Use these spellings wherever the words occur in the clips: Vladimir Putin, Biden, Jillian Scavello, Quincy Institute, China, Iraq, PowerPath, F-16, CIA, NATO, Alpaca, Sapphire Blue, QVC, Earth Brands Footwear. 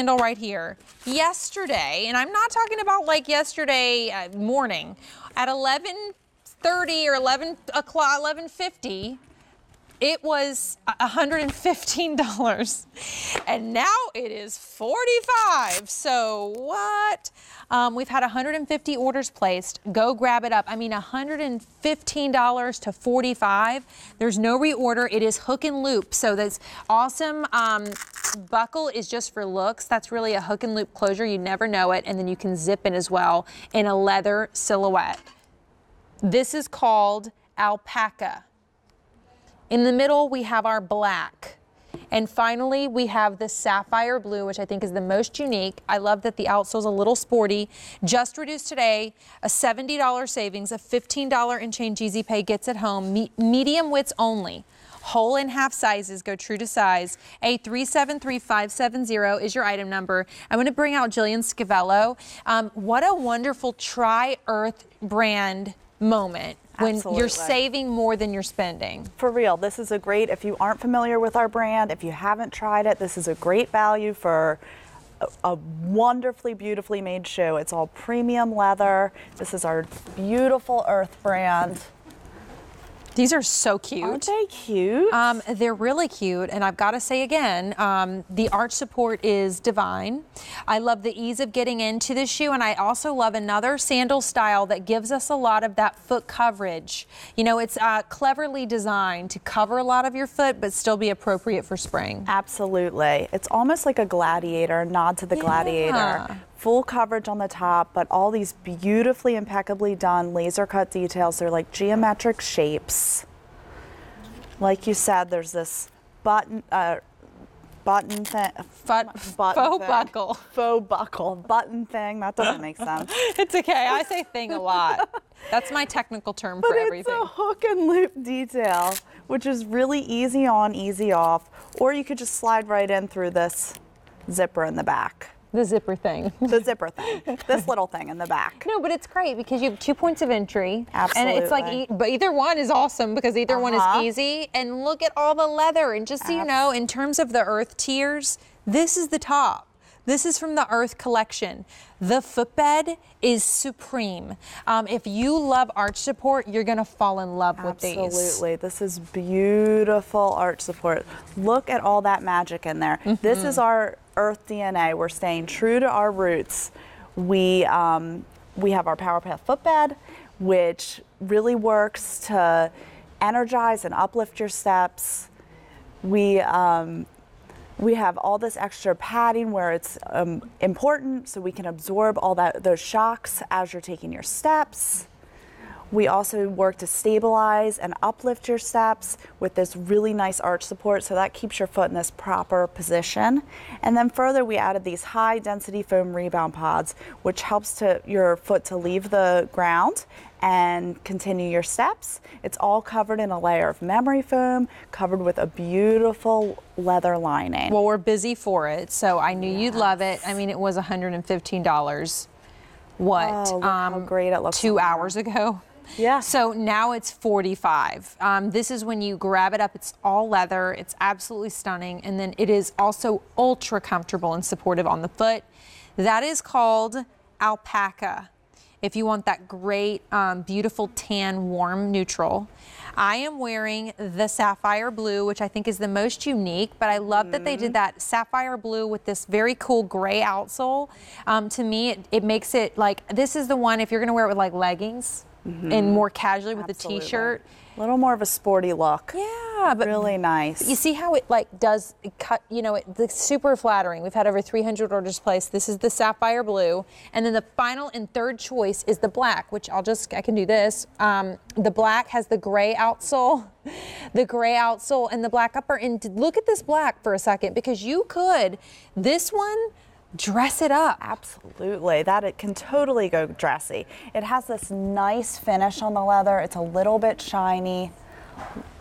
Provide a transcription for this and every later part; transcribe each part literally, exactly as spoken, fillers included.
Handle right here yesterday, and I'm not talking about like yesterday uh, morning at eleven thirty or eleven o'clock, eleven fifty. It was one hundred fifteen dollars and now it is forty-five dollars. So what? Um, we've had one hundred fifty orders placed. Go grab it up. I mean, one hundred fifteen dollars to forty-five dollars. There's no reorder. It is hook and loop. So that's awesome. Um, buckle is just for looks. That's really a hook and loop closure. You never know it. And then you can zip it as well in a leather silhouette. This is called Alpaca. In the middle, we have our black. And finally, we have the sapphire blue, which I think is the most unique. I love that the outsole's a little sporty. Just reduced today, a seventy dollar savings, a fifteen dollar and change easy pay gets it home. Me medium widths only. Whole and half sizes go true to size. A three seven three five seven zero is your item number. I'm going to bring out Jillian Scavello. Um, what a wonderful Try Earth brand moment. When Absolutely. You're saving more than you're spending. For real, this is a great, if you aren't familiar with our brand, if you haven't tried it, this is a great value for a, a wonderfully, beautifully made shoe. It's all premium leather. This is our beautiful Earth brand. These are so cute. Aren't they cute? Um, they're really cute, and I've got to say again, um, the arch support is divine. I love the ease of getting into the shoe, and I also love another sandal style that gives us a lot of that foot coverage. You know, it's uh, cleverly designed to cover a lot of your foot, but still be appropriate for spring. Absolutely. It's almost like a gladiator, nod to the yeah. gladiator. Full coverage on the top, but all these beautifully, impeccably done laser cut details. They're like geometric shapes. Like you said, there's this button, uh, button thing, but, button faux thing. buckle, faux buckle, button thing. That doesn't make sense. It's okay. I say thing a lot. That's my technical term but for everything. But it's a hook and loop detail, which is really easy on, easy off, or you could just slide right in through this zipper in the back. The zipper thing. The zipper thing. This little thing in the back. No, but it's great because you have two points of entry. Absolutely. And it's like, e but either one is awesome because either uh-huh. one is easy. And look at all the leather. And just so Absolutely. You know, in terms of the Earth tiers, this is the top. This is from the Earth collection. The footbed is supreme. Um, if you love arch support, you're gonna fall in love Absolutely. With these. Absolutely, this is beautiful arch support. Look at all that magic in there. Mm-hmm. This is our Earth D N A. We're staying true to our roots. We, um, we have our PowerPath footbed, which really works to energize and uplift your steps. We, um, We have all this extra padding where it's um, important, so we can absorb all that those shocks as you're taking your steps. We also work to stabilize and uplift your steps with this really nice arch support, so that keeps your foot in this proper position. And then further, we added these high density foam rebound pods, which helps to your foot to leave the ground and continue your steps. It's all covered in a layer of memory foam, covered with a beautiful leather lining. Well, we're busy for it, so I knew yes. you'd love it. I mean, it was one hundred fifteen dollars, what, oh, look um, how great it looks two like hours that. ago? Yeah. So now it's forty-five. Um, this is when you grab it up. It's all leather. It's absolutely stunning. And then it is also ultra comfortable and supportive on the foot. That is called Alpaca. If you want that great, um, beautiful tan, warm neutral. I am wearing the sapphire blue, which I think is the most unique, but I love mm. that they did that sapphire blue with this very cool gray outsole. Um, to me, it, it makes it like, this is the one, if you're gonna wear it with like leggings, Mm-hmm. and more casually with Absolutely. A t-shirt. A little more of a sporty look. Yeah, but really nice. You see how it like does it cut, you know, it, it's super flattering. We've had over three hundred orders placed. This is the sapphire blue. And then the final and third choice is the black, which I'll just, I can do this. Um, the black has the gray outsole, the gray outsole and the black upper. And look at this black for a second, because you could, this one, dress it up. Absolutely, that it can totally go dressy. It has this nice finish on the leather. It's a little bit shiny.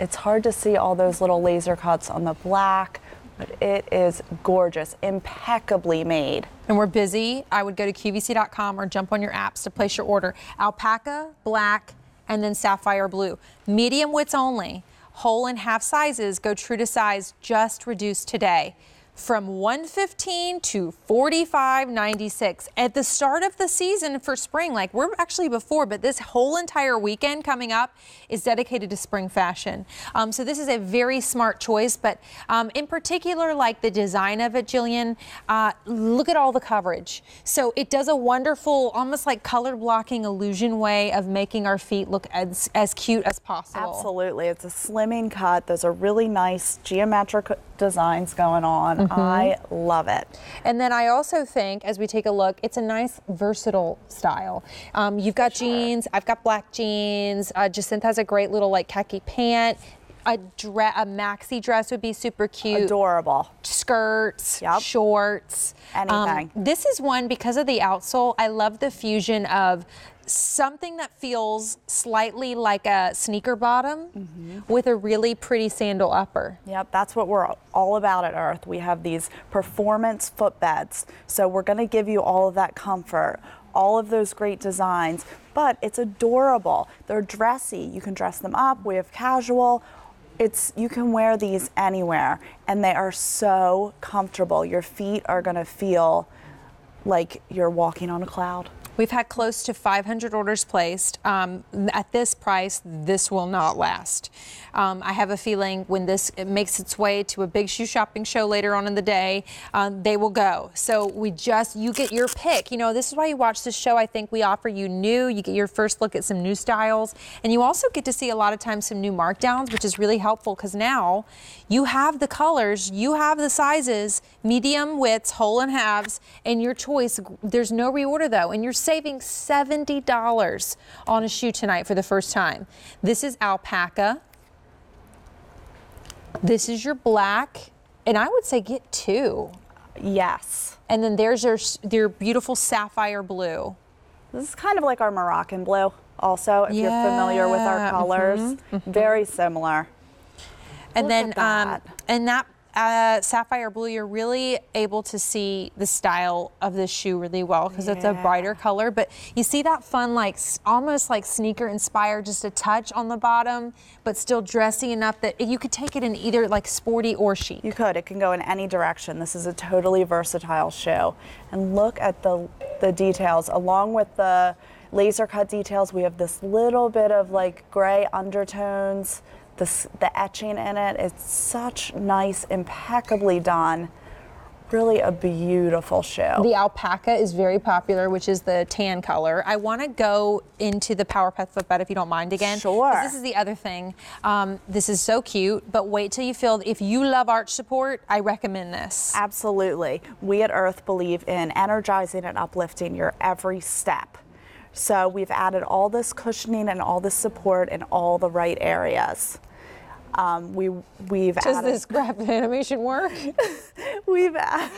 It's hard to see all those little laser cuts on the black, but it is gorgeous, impeccably made. And we're busy. I would go to Q V C dot com or jump on your apps to place your order. Alpaca, black, and then sapphire blue. Medium widths only. Whole and half sizes go true to size, just reduced today. from one fifteen to forty-five ninety-six at the start of the season for spring. Like, we're actually before, but this whole entire weekend coming up is dedicated to spring fashion. Um, so this is a very smart choice, but um, in particular, like the design of it, Jillian, uh, look at all the coverage. So it does a wonderful, almost like color blocking illusion way of making our feet look as, as cute as possible. Absolutely. It's a slimming cut. There's a really nice geometric designs going on. Mm-hmm. I love it. And then I also think, as we take a look, it's a nice versatile style. Um, you've got sure. jeans. I've got black jeans. Uh, Jacinth has a great little like khaki pant. A, dre- a maxi dress would be super cute. Adorable. Skirts, yep. shorts. Anything. Um, this is one, because of the outsole, I love the fusion of something that feels slightly like a sneaker bottom mm-hmm. with a really pretty sandal upper. Yep, that's what we're all about at Earth. We have these performance footbeds. So we're gonna give you all of that comfort, all of those great designs, but it's adorable. They're dressy. You can dress them up. We have casual. It's, you can wear these anywhere, and they are so comfortable. Your feet are gonna feel like you're walking on a cloud. We've had close to five hundred orders placed. Um, at this price, this will not last. Um, I have a feeling when this it makes its way to a big shoe shopping show later on in the day, um, they will go. So we just, you get your pick. You know, this is why you watch this show. I think we offer you new, you get your first look at some new styles, and you also get to see a lot of times some new markdowns, which is really helpful because now you have the colors, you have the sizes, medium widths, whole and halves, and your choice. There's no reorder though, and you're saving seventy dollars on a shoe tonight for the first time. This is Alpaca. This is your black, and I would say get two. Yes. And then there's your, your beautiful Sapphire Blue. This is kind of like our Moroccan blue also, if yeah. you're familiar with our colors. Mm-hmm. Mm-hmm. Very similar. And Look then that. Um, and that Uh, Sapphire Blue, you're really able to see the style of this shoe really well because yeah. it's a brighter color, but you see that fun, like almost like sneaker inspired, just a touch on the bottom, but still dressy enough that you could take it in either like sporty or chic. You could, it can go in any direction. This is a totally versatile shoe. And look at the, the details, along with the laser cut details, we have this little bit of like gray undertones. The, the etching in it, it's such nice, impeccably done. Really a beautiful shoe. The Alpaca is very popular, which is the tan color. I want to go into the PowerPath footbed if you don't mind again. Sure. This is the other thing. Um, this is so cute, but wait till you feel, if you love arch support, I recommend this. Absolutely. We at Earth believe in energizing and uplifting your every step. So we've added all this cushioning and all this support in all the right areas. Um, we, we've Does added, this graphic animation work? we've added...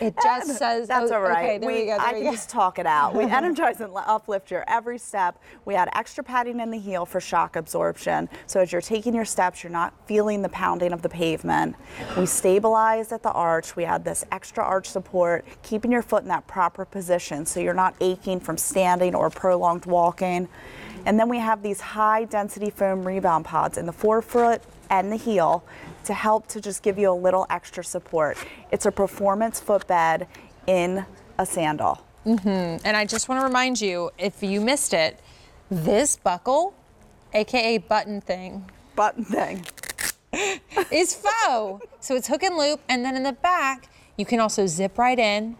It just and says... That's oh, all right. Okay, there we, we go, there I we can go. Just talk it out. We energize and uplift your every step. We add extra padding in the heel for shock absorption. So as you're taking your steps, you're not feeling the pounding of the pavement. We stabilize at the arch. We add this extra arch support, keeping your foot in that proper position so you're not aching from standing or prolonged walking. And then we have these high density foam rebound pods in the forefoot and the heel to help to just give you a little extra support. It's a performance footbed in a sandal. Mm-hmm. And I just want to remind you, if you missed it, this buckle, A K A button thing. Button thing. Is faux. So it's hook and loop. And then in the back, you can also zip right in.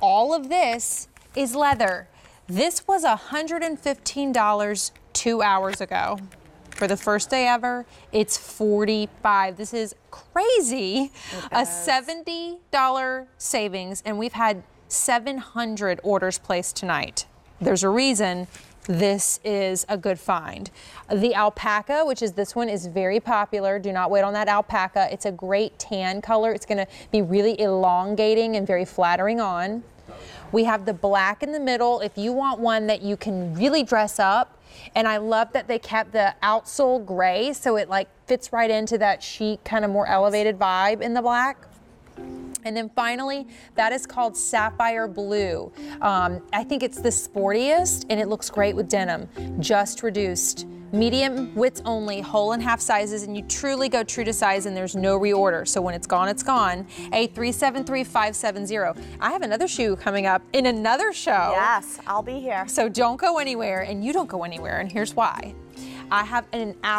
All of this is leather. This was one hundred fifteen dollars two hours ago. For the first day ever, it's forty-five dollars. This is crazy. A seventy dollar savings, and we've had seven hundred orders placed tonight. There's a reason this is a good find. The Alpaca, which is this one, is very popular. Do not wait on that Alpaca. It's a great tan color. It's gonna be really elongating and very flattering on. We have the black in the middle. If you want one that you can really dress up, and I love that they kept the outsole gray so it like fits right into that chic kind of more elevated vibe in the black. And then finally, that is called Sapphire Blue. Um, I think it's the sportiest and it looks great with denim, just reduced. Medium widths only, whole and half sizes, and you truly go true to size and there's no reorder. So when it's gone, it's gone. A three seven three five seven zero. I have another shoe coming up in another show. Yes, I'll be here. So don't go anywhere, and you don't go anywhere, and here's why. I have an hour.